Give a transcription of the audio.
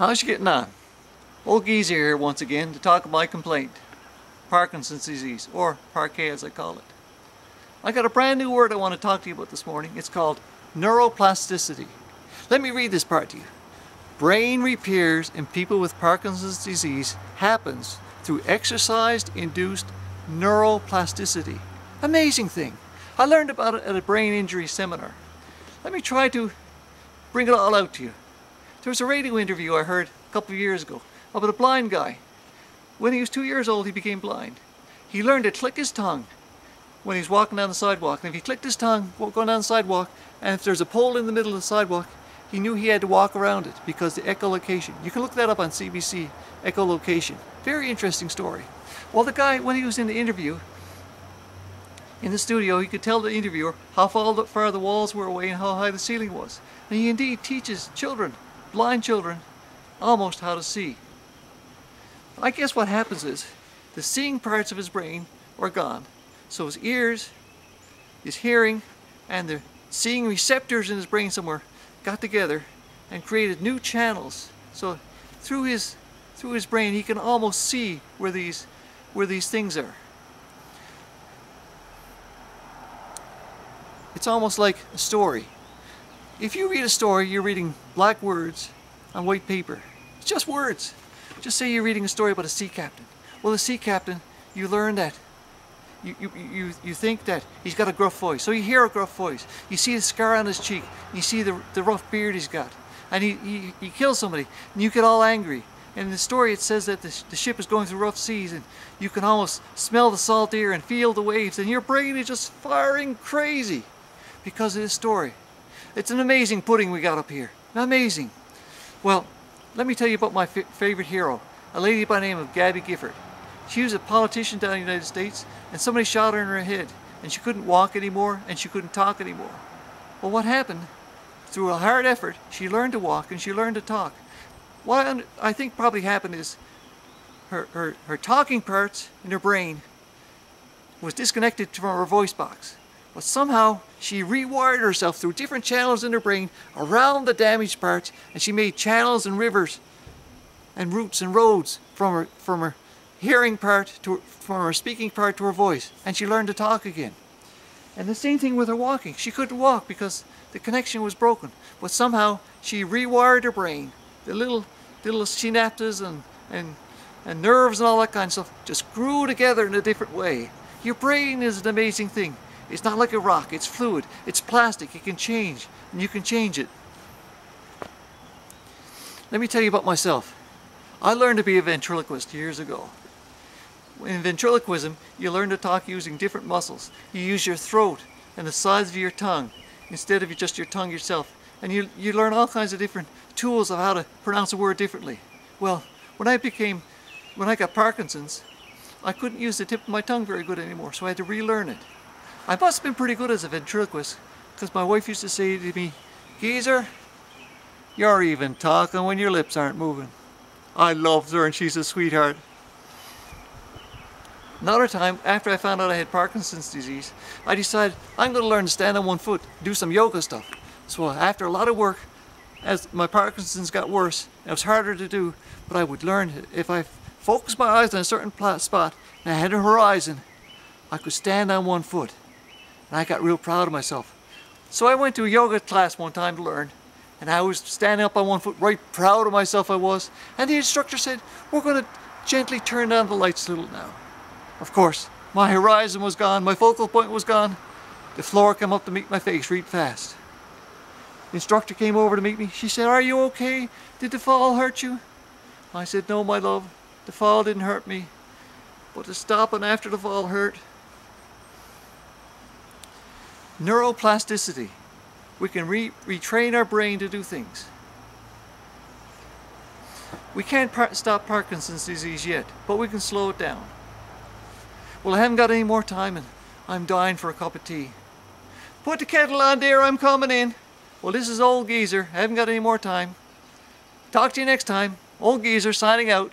How's you getting on? Old Geezer here once again to talk of my complaint. Parkinson's disease, or parquet as I call it. I got a brand new word I want to talk to you about this morning. It's called neuroplasticity. Let me read this part to you. Brain repairs in people with Parkinson's disease happens through exercise-induced neuroplasticity. Amazing thing. I learned about it at a brain injury seminar. Let me try to bring it all out to you. There was a radio interview I heard a couple of years ago about a blind guy. When he was 2 years old, he became blind. He learned to click his tongue when he was walking down the sidewalk. And if he clicked his tongue going down the sidewalk, and if there's a pole in the middle of the sidewalk, he knew he had to walk around it because the echolocation. You can look that up on CBC, echolocation. Very interesting story. Well, the guy, when he was in the interview, in the studio, he could tell the interviewer how far the walls were away and how high the ceiling was. And he indeed teaches children, blind children, almost how to see. I guess what happens is the seeing parts of his brain are gone. So his ears, his hearing, and the seeing receptors in his brain somewhere got together and created new channels. So through his brain he can almost see where these things are. It's almost like a story. If you read a story, you're reading black words on white paper. It's just words. Just say you're reading a story about a sea captain. Well, the sea captain, you learn that you think that he's got a gruff voice. So you hear a gruff voice. You see the scar on his cheek. You see the rough beard he's got. And he kills somebody. And you get all angry. And in the story it says that the ship is going through rough seas. And you can almost smell the salt air and feel the waves. And your brain is just firing crazy because of this story. It's an amazing pudding we got up here. Amazing. Well, let me tell you about my favorite hero. A lady by the name of Gabby Gifford. She was a politician down in the United States, and somebody shot her in her head, and she couldn't walk anymore, and she couldn't talk anymore. Well, what happened? Through a hard effort, she learned to walk, and she learned to talk. What I think probably happened is her talking parts in her brain was disconnected from her voice box. But somehow, she rewired herself through different channels in her brain around the damaged parts, and she made channels and rivers and routes and roads from her hearing part from her speaking part to her voice, and she learned to talk again. And the same thing with her walking. She couldn't walk because the connection was broken, but somehow she rewired her brain. The little synapses and nerves and all that kind of stuff just grew together in a different way. Your brain is an amazing thing. It's not like a rock. It's fluid. It's plastic. It can change, and you can change it. Let me tell you about myself. I learned to be a ventriloquist years ago. In ventriloquism, you learn to talk using different muscles. You use your throat and the sides of your tongue instead of just your tongue yourself. And you learn all kinds of different tools of how to pronounce a word differently. Well, when I got Parkinson's, I couldn't use the tip of my tongue very good anymore, so I had to relearn it. I must have been pretty good as a ventriloquist, because my wife used to say to me, "Geezer, you're even talking when your lips aren't moving." I loved her, and she's a sweetheart. Another time, after I found out I had Parkinson's disease, I decided I'm going to learn to stand on one foot, do some yoga stuff. So after a lot of work, as my Parkinson's got worse, it was harder to do, but I would learn if I focused my eyes on a certain spot and I had a horizon, I could stand on one foot. And I got real proud of myself. So I went to a yoga class one time to learn, and I was standing up on one foot, right proud of myself I was, and the instructor said, "We're going to gently turn down the lights a little now." Of course, my horizon was gone, my focal point was gone. The floor came up to meet my face real fast. The instructor came over to meet me. She said, "Are you okay? Did the fall hurt you?" I said, "No, my love, the fall didn't hurt me, but the stopping after the fall hurt." Neuroplasticity. We can retrain our brain to do things. We can't stop Parkinson's disease yet, but we can slow it down. Well, I haven't got any more time, and I'm dying for a cup of tea. "Put the kettle on, dear, I'm coming in." Well, this is Old Geezer. I haven't got any more time. Talk to you next time. Old Geezer signing out.